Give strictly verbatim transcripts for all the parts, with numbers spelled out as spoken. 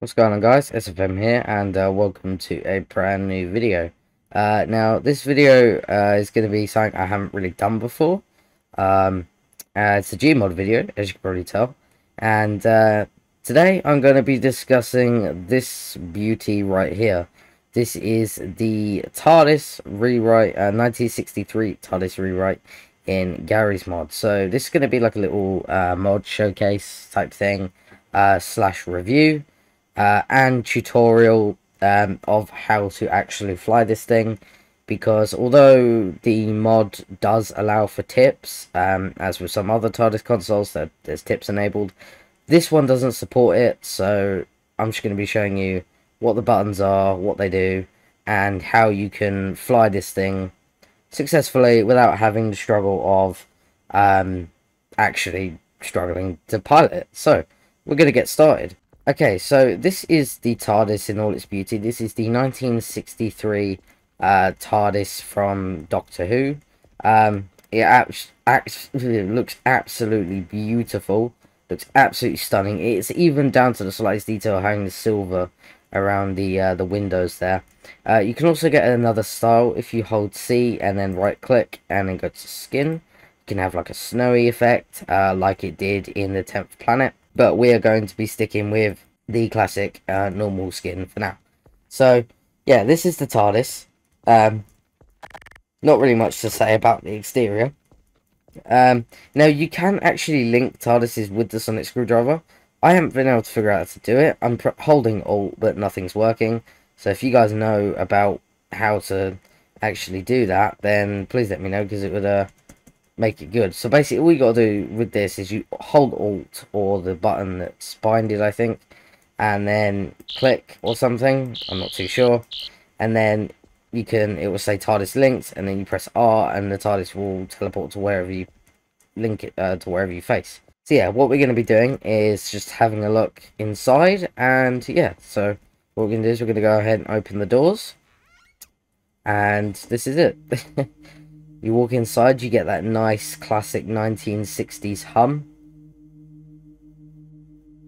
What's going on, guys? S F M here, and uh, welcome to a brand new video. Uh, now, this video uh, is going to be something I haven't really done before. Um, uh, it's a Gmod video, as you can probably tell. And uh, today, I'm going to be discussing this beauty right here. This is the TARDIS rewrite, uh, nineteen sixty-three TARDIS rewrite in Garry's Mod. So, this is going to be like a little uh, mod showcase type thing, uh, slash review. Uh, and tutorial um, of how to actually fly this thing, because although the mod does allow for tips, um, as with some other TARDIS consoles that there's tips enabled, this one doesn't support it. So I'm just going to be showing you what the buttons are, what they do, and how you can fly this thing successfully without having the struggle of um, actually struggling to pilot it. So we're going to get started. Okay, so this is the TARDIS in all its beauty. This is the nineteen sixty-three uh, TARDIS from Doctor Who. Um, it abs abs looks absolutely beautiful. Looks absolutely stunning. It's even down to the slightest detail, having the silver around the uh, the windows there. Uh, you can also get another style if you hold C and then right click and then go to skin. You can have like a snowy effect, uh, like it did in the tenth Planet. But we are going to be sticking with the classic uh, normal skin for now. So, yeah, this is the TARDIS. Um, not really much to say about the exterior. Um, now, you can actually link TARDISes with the Sonic Screwdriver. I haven't been able to figure out how to do it. I'm pr holding Alt, but nothing's working. So, if you guys know about how to actually do that, then please let me know, because it would... Uh, make it good. So basically, all you gotta do with this is you hold Alt or the button that's binded, I think, and then click or something, I'm not too sure, and then you can, it will say TARDIS linked, and then you press R and the TARDIS will teleport to wherever you link it, uh, to wherever you face. So yeah, what we're going to be doing is just having a look inside, and yeah, so what we're going to do is we're going to go ahead and open the doors, and this is it. You walk inside, you get that nice classic nineteen sixties hum,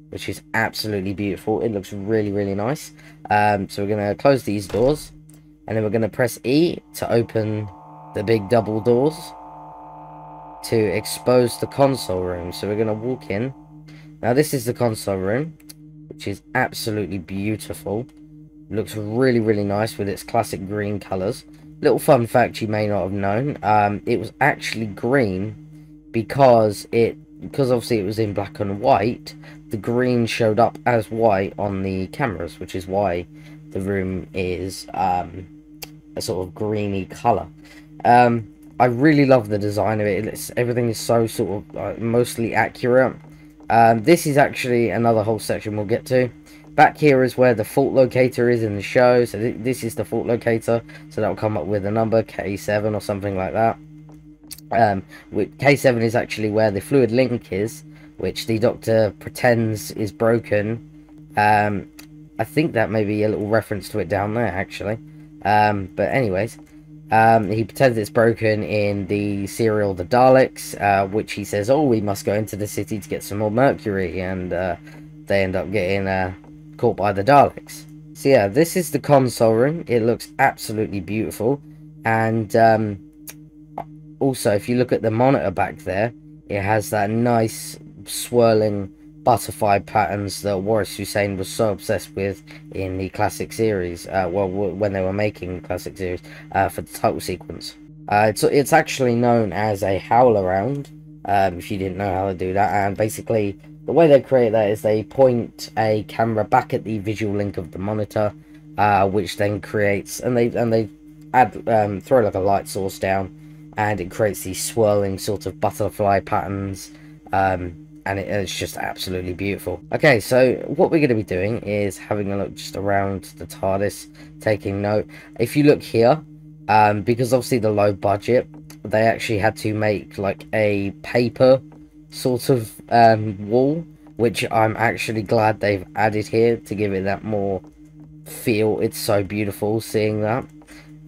which is absolutely beautiful. It looks really, really nice. Um, so we're going to close these doors, and then we're going to press E to open the big double doors to expose the console room. So we're going to walk in. Now this is the console room, which is absolutely beautiful. Looks really, really nice with its classic green colours. Little fun fact you may not have known, um, it was actually green because it, because obviously it was in black and white, the green showed up as white on the cameras, which is why the room is um, a sort of greeny colour. Um, I really love the design of it. It's, everything is so sort of uh, mostly accurate. Um, this is actually another whole section we'll get to. Back here is where the fault locator is in the show, so th this is the fault locator, so that'll come up with a number, K seven or something like that. Um, with K seven is actually where the fluid link is, which the Doctor pretends is broken. Um, I think that may be a little reference to it down there, actually. Um, but anyways, um, he pretends it's broken in the serial The Daleks, uh, which he says, oh, we must go into the city to get some more mercury, and uh, they end up getting... Uh, caught by the Daleks. So yeah, this is the console room. It looks absolutely beautiful, and um, also if you look at the monitor back there, it has that nice swirling butterfly patterns that Waris Hussein was so obsessed with in the classic series, uh, well, w when they were making the classic series uh, for the title sequence. Uh, it's, it's actually known as a howl around, um, if you didn't know how to do that, and basically the way they create that is they point a camera back at the visual link of the monitor, uh, which then creates, and they and they add um, throw like a light source down, and it creates these swirling sort of butterfly patterns, um, and it, it's just absolutely beautiful. Okay, so what we're going to be doing is having a look just around the TARDIS, taking note. If you look here, um, because obviously the low budget, they actually had to make like a paper sort of um wall, which I'm actually glad they've added here to give it that more feel. It's so beautiful seeing that.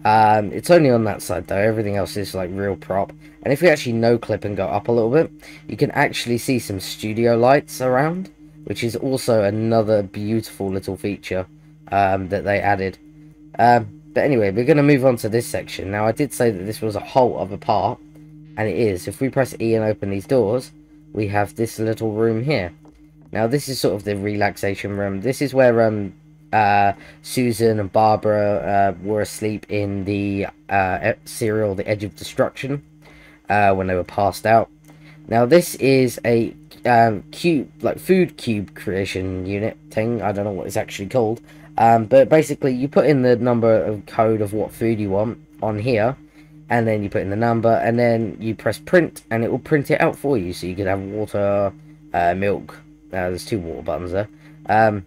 Um it's only on that side though, everything else is like real prop. And if we actually no clip and go up a little bit, you can actually see some studio lights around, which is also another beautiful little feature um, that they added. Um, but anyway, we're going to move on to this section. Now, I did say that this was a whole other part, and it is. If we press E and open these doors, we have this little room here. Now, this is sort of the relaxation room. This is where um, uh, Susan and Barbara uh, were asleep in the uh, serial The Edge of Destruction uh, when they were passed out. Now, this is a um, cube, like food cube creation unit thing. I don't know what it's actually called. Um, but basically, you put in the number of code of what food you want on here, and then you put in the number, and then you press print, and it will print it out for you. So you could have water, uh, milk. Uh, there's two water buttons there. Um,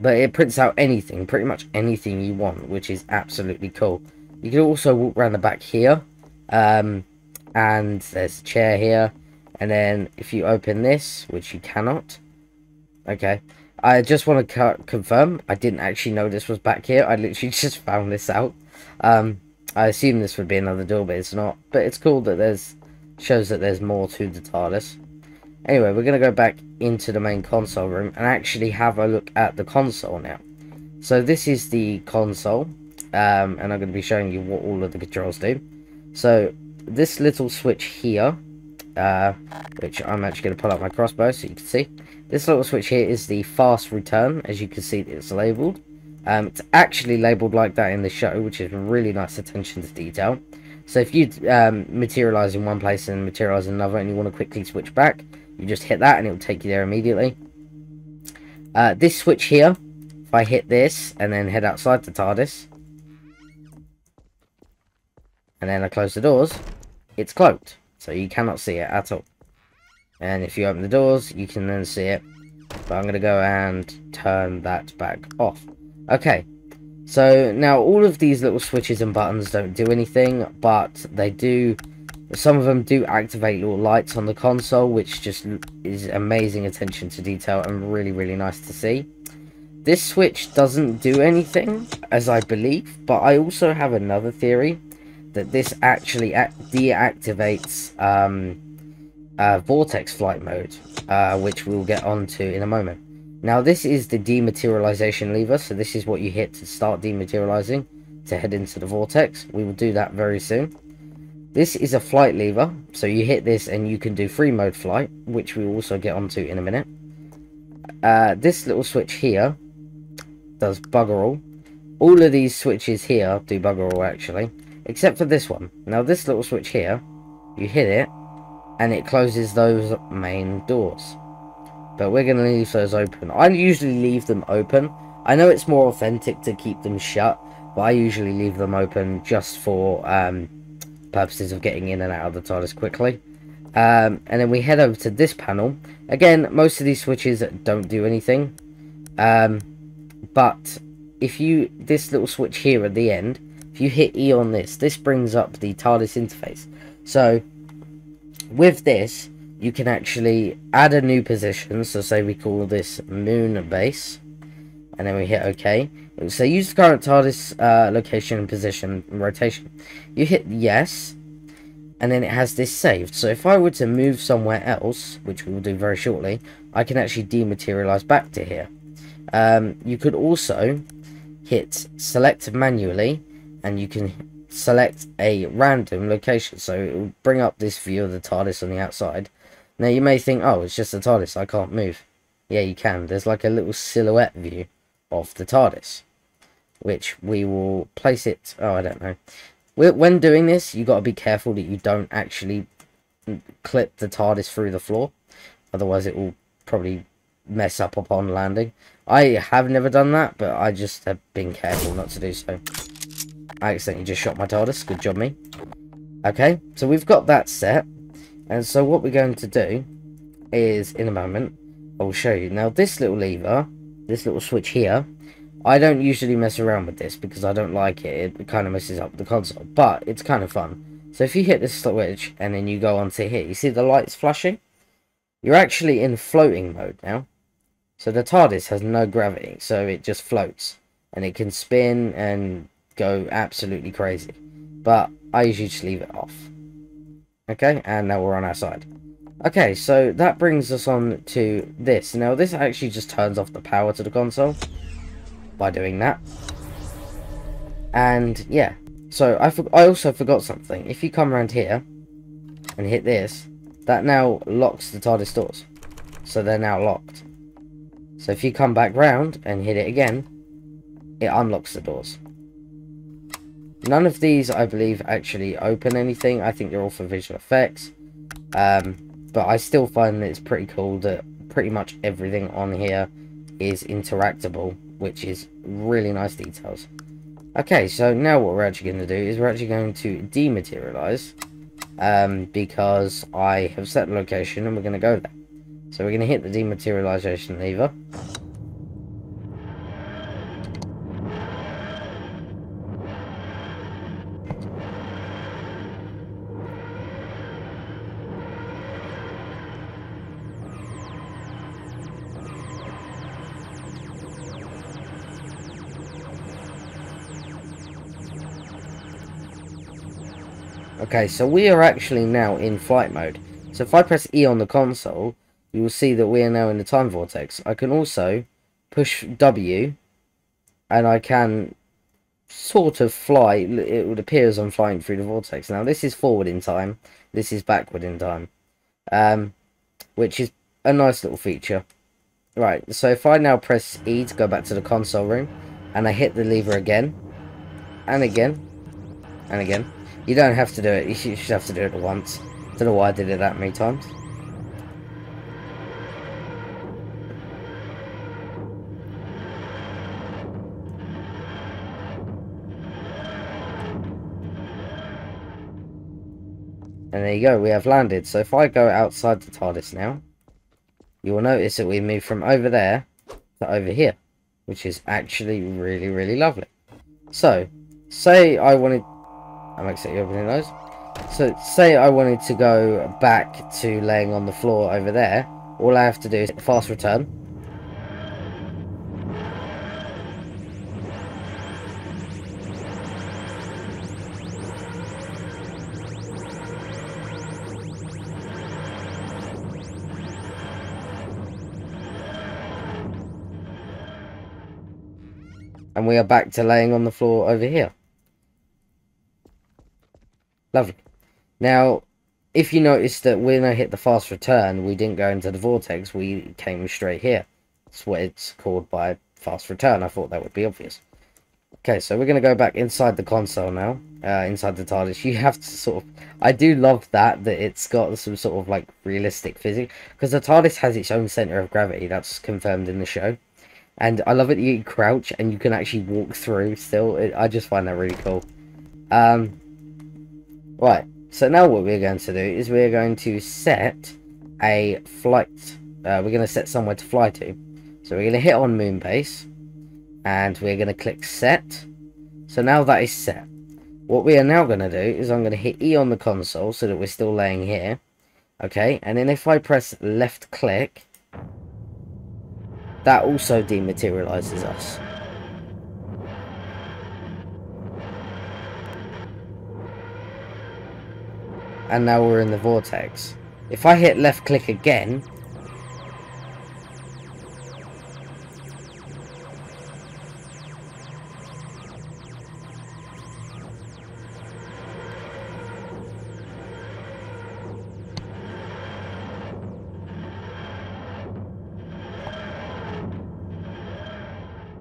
but it prints out anything, pretty much anything you want, which is absolutely cool. You can also walk around the back here, um, and there's a chair here. And then if you open this, which you cannot, okay. I just want to confirm, I didn't actually know this was back here. I literally just found this out. Um, I assume this would be another door, but it's not. But it's cool that there's, shows that there's more to the TARDIS. Anyway, we're going to go back into the main console room and actually have a look at the console now. So this is the console, um, and I'm going to be showing you what all of the controls do. So this little switch here, uh, which I'm actually going to pull up my crossbow so you can see. This little switch here is the fast return, as you can see it's labelled. Um, it's actually labelled like that in the show, which is really nice attention to detail. So if you um, materialise in one place and materialise in another and you want to quickly switch back, you just hit that and it will take you there immediately. Uh, this switch here, if I hit this and then head outside the TARDIS, and then I close the doors, it's cloaked, so you cannot see it at all. And if you open the doors, you can then see it. But I'm going to go and turn that back off. Okay. So, now all of these little switches and buttons don't do anything. But they do... Some of them do activate little lights on the console. Which just is amazing attention to detail. And really, really nice to see. This switch doesn't do anything, as I believe. But I also have another theory. That this actually deactivates... Um, Uh, vortex flight mode, uh, which we'll get onto in a moment. Now this is the dematerialization lever, so this is what you hit to start dematerializing to head into the vortex. We will do that very soon. This is a flight lever, so you hit this and you can do free mode flight, which we will also get onto in a minute. Uh, this little switch here does bugger all. All of these switches here do bugger all actually, except for this one. Now this little switch here, you hit it and it closes those main doors. But we're going to leave those open. I usually leave them open. I know it's more authentic to keep them shut. But I usually leave them open just for um, purposes of getting in and out of the TARDIS quickly. Um, and then we head over to this panel. Again, most of these switches don't do anything. Um, but if you... This little switch here at the end. If you hit E on this. This brings up the TARDIS interface. So... With this, you can actually add a new position. So say we call this moon base. And then we hit OK. It will say use the current TARDIS uh, location and position and rotation. You hit yes. And then it has this saved. So if I were to move somewhere else, which we will do very shortly, I can actually dematerialize back to here. Um, you could also hit select manually. And you can... select a random location, so it will bring up this view of the TARDIS on the outside. Now you may think, oh, it's just the TARDIS, I can't move. Yeah, you can. There's like a little silhouette view of the TARDIS, which we will place it. Oh, I don't know. When doing this, you got to be careful that you don't actually clip the TARDIS through the floor, otherwise it will probably mess up upon landing. I have never done that, but I just have been careful not to do so. I accidentally just shot my TARDIS. Good job, me. Okay, so we've got that set. And so what we're going to do is, in a moment, I'll show you. Now, this little lever, this little switch here, I don't usually mess around with this because I don't like it. It kind of messes up the console, but it's kind of fun. So if you hit this switch and then you go onto here, you see the lights flashing? You're actually in floating mode now. So the TARDIS has no gravity, so it just floats. And it can spin and... go absolutely crazy, but I usually just leave it off. Okay, and now we're on our side. Okay, so that brings us on to this. Now, this actually just turns off the power to the console by doing that. And, yeah. So, I, for I also forgot something. If you come around here and hit this, that now locks the TARDIS doors. So, they're now locked. So, if you come back round and hit it again, it unlocks the doors. None of these, I believe, actually open anything. I think they're all for visual effects. Um, but I still find that it's pretty cool that pretty much everything on here is interactable, which is really nice details. Okay, so now what we're actually going to do is we're actually going to dematerialize, um, because I have set the location and we're going to go there. So we're going to hit the dematerialization lever. Okay, so we are actually now in flight mode. So if I press E on the console, you will see that we are now in the time vortex. I can also push W, and I can sort of fly. It would appear as I'm flying through the vortex. Now, this is forward in time. This is backward in time, um, which is a nice little feature. Right, so if I now press E to go back to the console room, and I hit the lever again, and again, and again. You don't have to do it, you should have to do it once. Don't know why I did it that many times. And there you go, we have landed. So if I go outside the TARDIS now, you will notice that we move from over there to over here, which is actually really, really lovely. So, say I wanted... I'm accidentally opening those. So, say I wanted to go back to laying on the floor over there. All I have to do is fast return. And we are back to laying on the floor over here. Lovely. Now, if you notice that when I hit the fast return, we didn't go into the vortex, we came straight here. That's what it's called by fast return. I thought that would be obvious. Okay, so we're going to go back inside the console now, uh, inside the TARDIS. You have to sort of... I do love that, that it's got some sort of, like, realistic physics. Because the TARDIS has its own centre of gravity, that's confirmed in the show. And I love it that you crouch and you can actually walk through still. It, I just find that really cool. Um... Right, so now what we're going to do is we're going to set a flight. Uh, we're going to set somewhere to fly to. So we're going to hit on moon base, and we're going to click set. So now that is set. What we are now going to do is I'm going to hit E on the console so that we're still laying here. Okay, and then if I press left click, that also dematerializes us. And now we're in the vortex. If I hit left click again,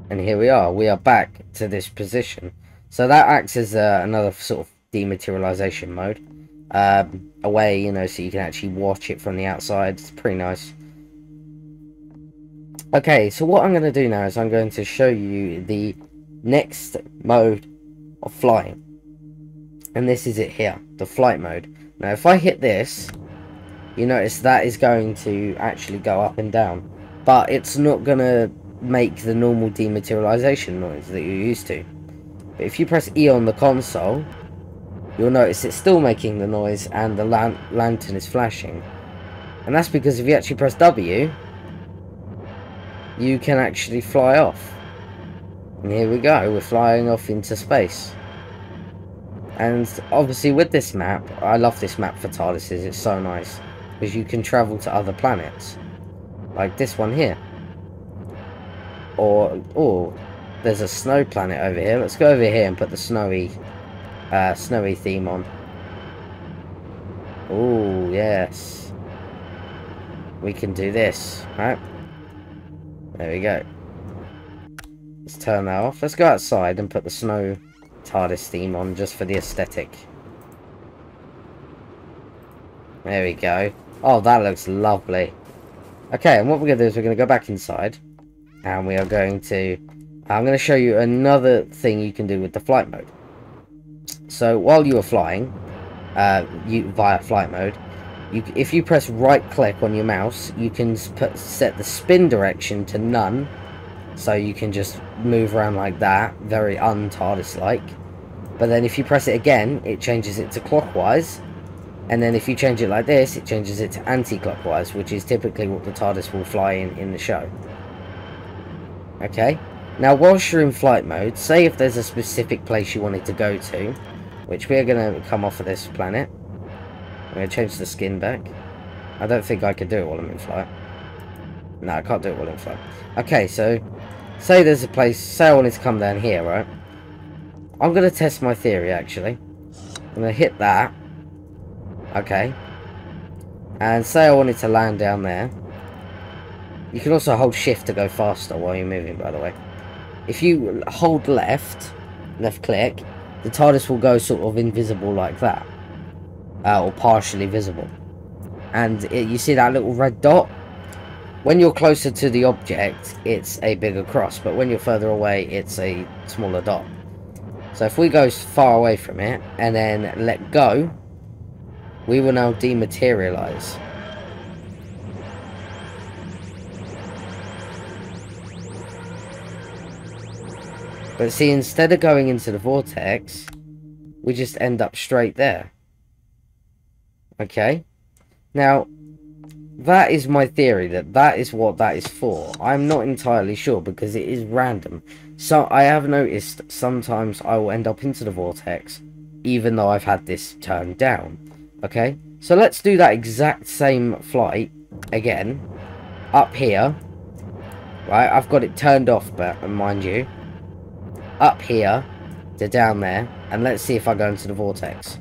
and here we are, we are back to this position. So that acts as uh, another sort of dematerialization mode. Um, away, you know, so you can actually watch it from the outside. It's pretty nice. Okay, so what I'm going to do now is I'm going to show you the next mode of flying. And this is it here, the flight mode. Now, if I hit this, you notice that is going to actually go up and down. But it's not going to make the normal dematerialization noise that you're used to. But if you press E on the console... You'll notice it's still making the noise and the lan lantern is flashing. And that's because if you actually press W, you can actually fly off. And here we go, we're flying off into space. And obviously with this map, I love this map for TARDISes, it's so nice. because you can travel to other planets, like this one here. Or, or there's a snow planet over here. Let's go over here and put the snowy, uh, snowy theme on. Oh yes, we can do this, right? There we go. Let's turn that off. Let's go outside and put the snow TARDIS theme on just for the aesthetic. There we go. Oh, that looks lovely. Okay, and what we're going to do is we're going to go back inside. And we are going to... I'm going to show you another thing you can do with the flight mode. So, while you are flying, uh, you via flight mode, you, if you press right-click on your mouse, you can put, set the spin direction to none. So you can just move around like that, very un-TARDIS-like. But then if you press it again, it changes it to clockwise. And then if you change it like this, it changes it to anti-clockwise, which is typically what the TARDIS will fly in in the show. Okay, now whilst you're in flight mode, say if there's a specific place you wanted to go to, which we're going to come off of this planet. I'm going to change the skin back. I don't think I could do it while I'm in flight. No, I can't do it while I'm in flight. Okay, so say there's a place, say I wanted to come down here, right? I'm going to test my theory, actually. I'm going to hit that. Okay, and say I wanted to land down there. You can also hold shift to go faster while you're moving, by the way. If you hold left, left click, the TARDIS will go sort of invisible like that, uh, or partially visible. And it, you see that little red dot? When you're closer to the object, it's a bigger cross, but when you're further away, it's a smaller dot. So if we go far away from it and then let go, we will now dematerialize. But see, instead of going into the vortex, we just end up straight there. Okay? Now, that is my theory, that that is what that is for. I'm not entirely sure, because it is random. So, I have noticed sometimes I will end up into the vortex, even though I've had this turned down. Okay, so let's do that exact same flight again, up here, right? I've got it turned off, but mind you, up here to down there, and let's see if I go into the vortex.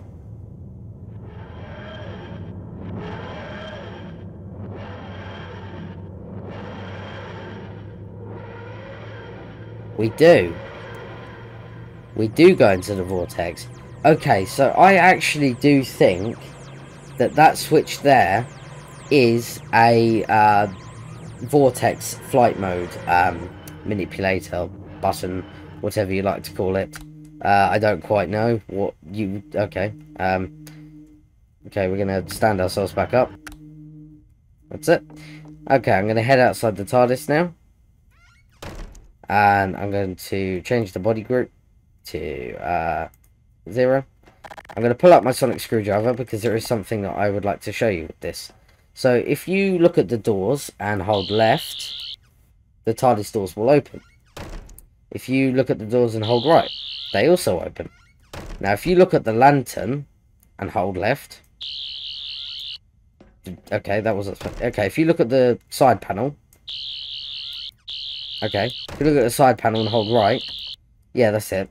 We do. We do go into the vortex. Okay, so I actually do think that that switch there is a uh, vortex flight mode um, manipulator button, whatever you like to call it. Uh, I don't quite know what you... Okay. Um, okay, we're going to stand ourselves back up. That's it. Okay, I'm going to head outside the TARDIS now. And I'm going to change the body group to... Uh, Zero. I'm going to pull up my sonic screwdriver because there is something that I would like to show you with this. So if you look at the doors and hold left, the TARDIS doors will open. If you look at the doors and hold right, they also open. Now if you look at the lantern and hold left, okay, that wasn't okay. If you look at the side panel, okay, if you look at the side panel and hold right, yeah, that's it.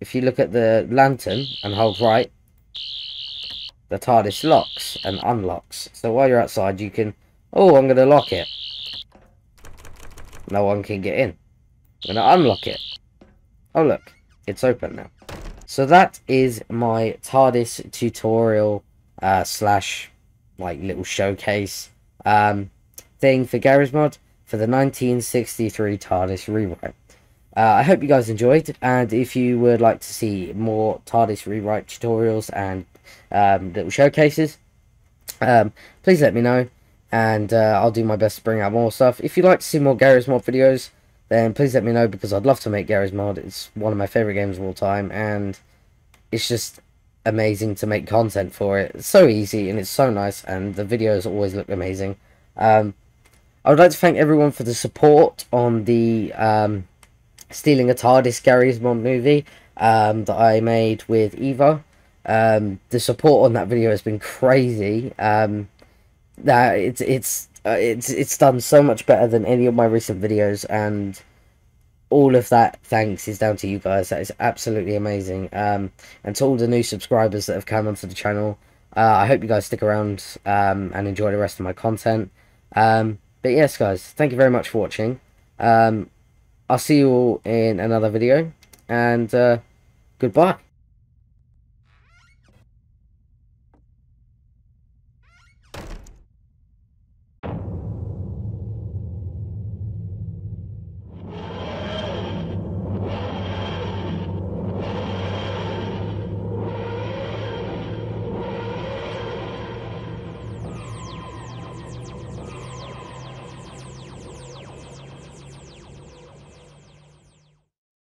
If you look at the lantern and hold right, the TARDIS locks and unlocks. So while you're outside, you can... Oh, I'm going to lock it. No one can get in. I'm going to unlock it. Oh, look. It's open now. So that is my TARDIS tutorial uh, slash like little showcase um, thing for Garry's Mod for the nineteen sixty-three TARDIS rewrite. Uh, I hope you guys enjoyed, and if you would like to see more TARDIS rewrite tutorials and um, little showcases, um, please let me know, and uh, I'll do my best to bring out more stuff. If you'd like to see more Garry's Mod videos, then please let me know, because I'd love to make Garry's Mod. It's one of my favourite games of all time, and it's just amazing to make content for it. It's so easy, and it's so nice, and the videos always look amazing. Um, I would like to thank everyone for the support on the... Um, Stealing a TARDIS Garry's Mod movie um, that I made with Eva. Um, the support on that video has been crazy. Um, that it's it's uh, it's it's done so much better than any of my recent videos, and all of that thanks is down to you guys. That is absolutely amazing. Um and to all the new subscribers that have come onto the channel, uh I hope you guys stick around um and enjoy the rest of my content. Um but yes guys, thank you very much for watching. um I'll see you all in another video, and uh goodbye.